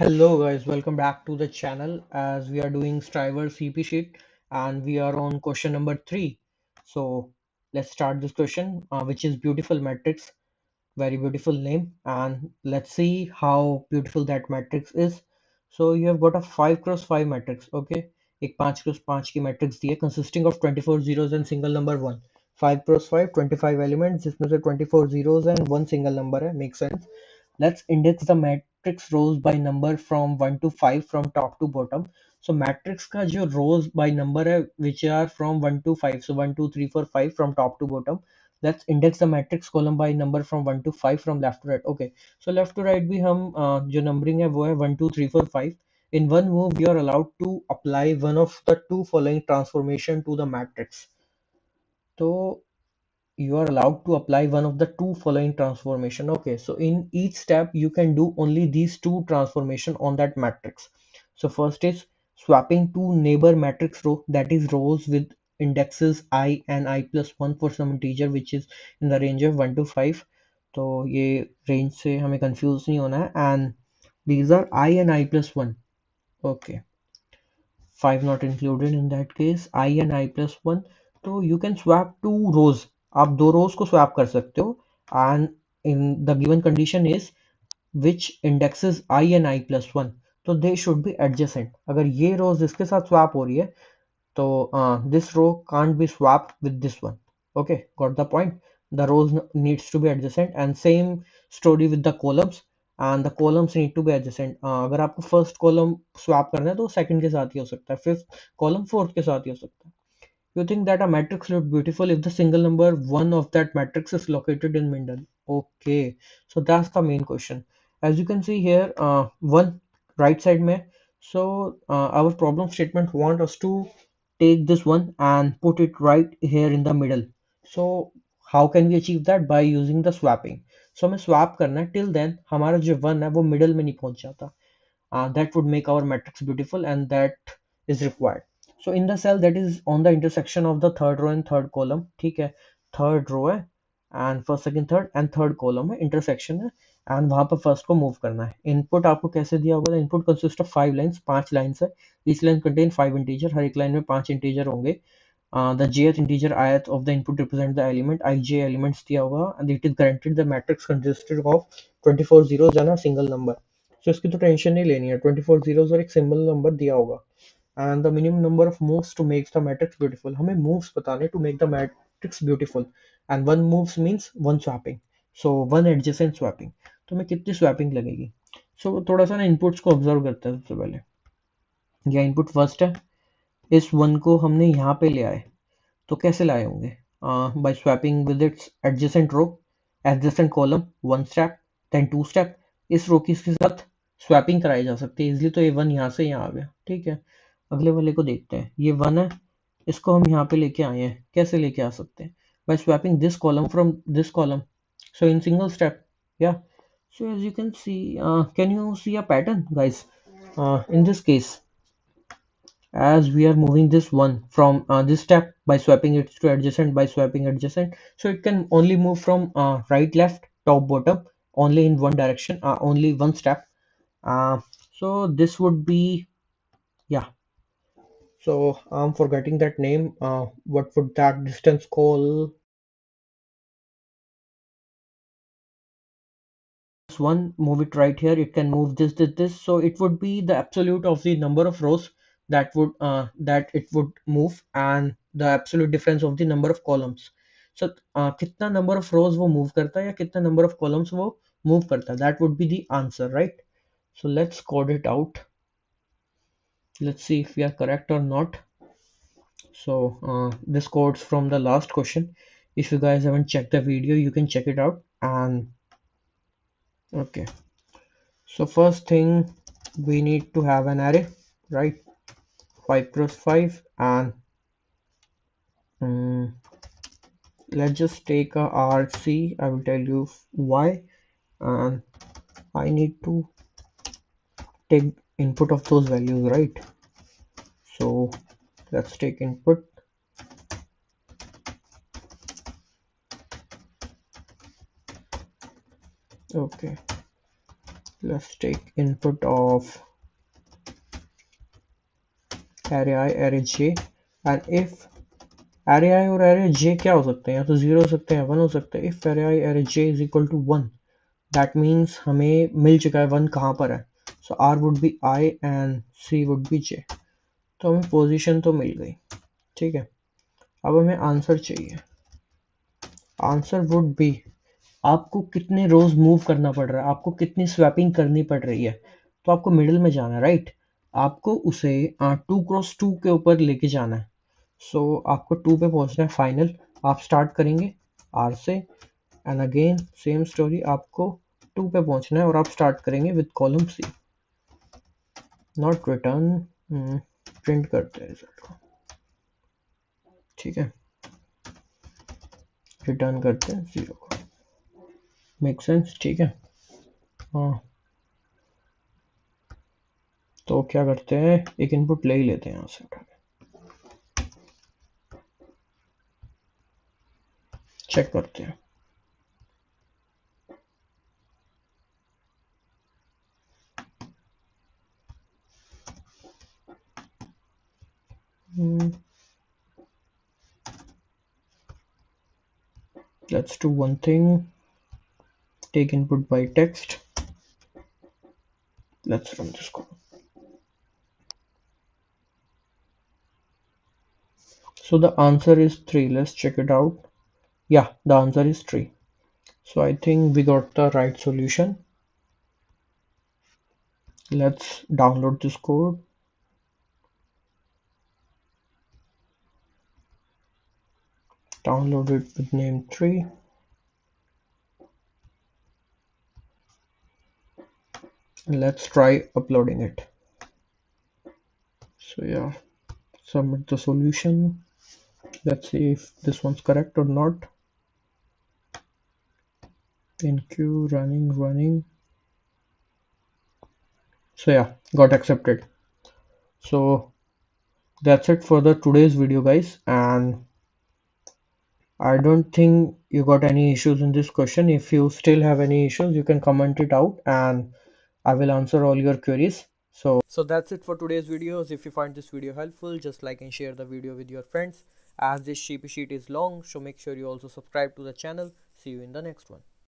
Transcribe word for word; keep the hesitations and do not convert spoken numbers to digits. Hello guys, welcome back to the channel as we are doing Striver C P sheet and we are on question number three. So let's start this question uh, which is Beautiful Matrix, very beautiful name, and let's see how beautiful that matrix is. So you have got a five cross five matrix, okay, ek five cross five ki matrix diye consisting of twenty-four zeros and single number one. five cross five, twenty-five elements, jisme se twenty-four zeros and one single number hai, makes sense. Let's index the matrix matrix rows by number from one to five from top to bottom. So matrix ka jo rows by number hai, which are from one to five, so one two three four five from top to bottom. Let's index the matrix column by number from one to five from left to right. Okay, so left to right bhi hum uh, jo numbering hai wo hai one two three four five. In one move you are allowed to apply one of the two following transformation to the matrix. So you are allowed to apply one of the two following transformation. Okay, so in each step you can do only these two transformation on that matrix. So first is swapping two neighbor matrix row, that is rows with indexes I and I plus one for some integer which is in the range of one to five. So ye range se hame confuse nahi hona hai, and these are I and I plus one. Okay, five not included in that case. I and I plus one. So you can swap two rows. आप दो रोज को swap कर सकते हो and in the given condition is which indexes I and I plus one, तो they should be adjacent. अगर ये रोज इसके साथ स्वैप हो रही है तो this row can't be swap with this one. Okay, got the point. The rows needs to be adjacent and same story with the columns and the columns need to be adjacent. अगर आपको first column swap करना है तो second के साथ ही हो सकता है, फिफ्थ कॉलम फोर्थ के साथ ही हो सकता है. You think that a matrix looks beautiful if the single number one of that matrix is located in middle. Okay, so that's the main question. As you can see here, uh, one right side mein. So uh, our problem statement want us to take this one and put it right here in the middle. So how can we achieve that? By using the swapping. So we swap karna. Till then, hamara jo one hai, wo middle mein nahi pahunch jata. Uh, that would make our matrix beautiful, and that is required. So in the cell that is on the intersection of the third row and third column, ठीक है, third row है and first second third and third column है, intersection है and वहाँ पर first को move करना है. Input आपको कैसे दिया होगा? Input consists of five lines, पांच lines है. Each line contain five integer, हर एक line में पांच integer होंगे. Uh, the jth integer ith of the input represent the element, ij elements दिया होगा and it is guaranteed the matrix consisted of twenty-four zeros and a single number. So इसकी तो tension नहीं लेनी है. twenty-four zeros और एक single number दिया होगा. And the minimum number of moves to make the matrix beautiful. हमें moves बताने to make the matrix beautiful. And one moves means one swapping. So one adjacent swapping. तो हमें कितनी swapping लगेगी? So थोड़ा सा ना inputs को observe करते हैं सबसे पहले. यह input first है. इस one को हमने यहाँ पे ले आए. तो कैसे लाए होंगे? Uh, by swapping with its adjacent row, adjacent column, one step, then two step. इस row की इसके साथ swapping कराई जा सकती है. इसलिए तो ये one यहाँ से यहाँ आ गया. ठीक है. अगले वाले को देखते हैं. ये वन है, इसको हम यहाँ पे लेके आए हैं. कैसे लेके आ सकते हैं? By swapping this column from this column, so in single step. Yeah so as you can see, can you see a pattern guys? In this case as we are moving this one from this step by swapping it to adjacent, by swapping adjacent, so it can only move from right left top bottom only in one direction, only one step. So this would be, yeah. So I'm forgetting that name. Uh, what would that distance call? This one, move it right here. It can move this, this, this. So it would be the absolute of the number of rows that would uh, that it would move, and the absolute difference of the number of columns. So uh, कितना number of rows वो move करता है या कितना number of columns वो move करता है? That would be the answer, right? So let's code it out. Let's see if we are correct or not. So uh, this code's from the last question. If you guys haven't checked the video, you can check it out. And okay, so first thing we need to have an array, right? Five cross five, and um, let's just take a R C. I will tell you why. And I need to take input of those values, right? So let's take input. Okay, Let's take input of array I, array j, and if array I or array j क्या हो सकते हैं, या तो zero हो सकते हैं, one हो सकते हैं. If array I array j is equal to one, that means हमें मिल चुका है one कहाँ पर है. So r would be I and c would be j. तो हमें पोजीशन तो मिल गई. ठीक है, अब हमें आंसर चाहिए. आंसर वुड बी, आपको कितने रोज मूव करना पड़ रहा है, आपको कितनी स्वैपिंग करनी पड़ रही है. तो आपको मिडिल में जाना है, राइट. आपको उसे टू क्रॉस टू के ऊपर लेके जाना है. सो आपको टू पे पहुंचना है फाइनल. आप स्टार्ट करेंगे आर से, एंड अगेन सेम स्टोरी, आपको टू पे पहुंचना है और आप स्टार्ट करेंगे with column C. Not return, print करते हैं रिजल्ट को. ठीक है, रिटर्न करते हैं जीरो को. Make sense? ठीक है. हाँ, तो क्या करते हैं, एक इनपुट ले ही लेते हैं यहाँ से उठा के. चेक करते हैं. hmm. Let's do one thing. Take input by text. Let's run this code. So the answer is three. Let's check it out. Yeah, the answer is three. So I think we got the right solution. Let's download this code. Download it with name three. Let's try uploading it. So yeah, submit the solution. Let's see if this one's correct or not. In queue, running, running. So yeah, got accepted. So that's it for the today's video, guys. And I don't think you got any issues in this question. If you still have any issues, you can comment it out and I will answer all your queries. So, so that's it for today's videos. If you find this video helpful, just like and share the video with your friends. As this C P sheet is long, so make sure you also subscribe to the channel. See you in the next one.